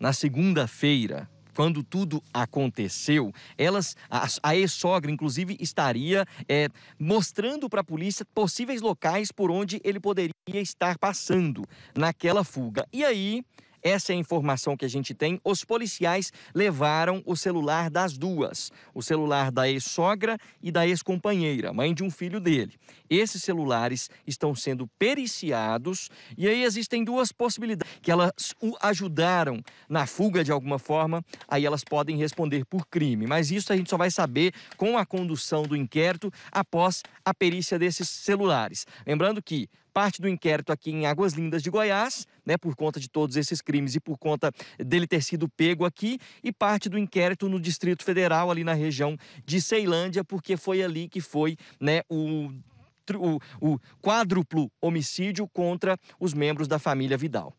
na segunda-feira, quando tudo aconteceu, a ex-sogra, inclusive, estaria mostrando para a polícia possíveis locais por onde ele poderia estar passando naquela fuga. E aí, essa é a informação que a gente tem, os policiais levaram o celular das duas, o celular da ex-sogra e da ex-companheira, mãe de um filho dele. Esses celulares estão sendo periciados e aí existem duas possibilidades, que elas o ajudaram na fuga de alguma forma, aí elas podem responder por crime, mas isso a gente só vai saber com a condução do inquérito após a perícia desses celulares. Lembrando que parte do inquérito aqui em Águas Lindas de Goiás, né, por conta de todos esses crimes e por conta dele ter sido pego aqui, e parte do inquérito no Distrito Federal, ali na região de Ceilândia, porque foi ali que foi, né, o quádruplo homicídio contra os membros da família Vidal.